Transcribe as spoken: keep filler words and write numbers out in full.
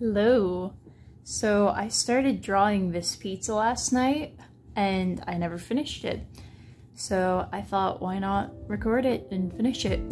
Hello. So I started drawing this pizza last night and I never finished it. So I thought, why not record it and finish it?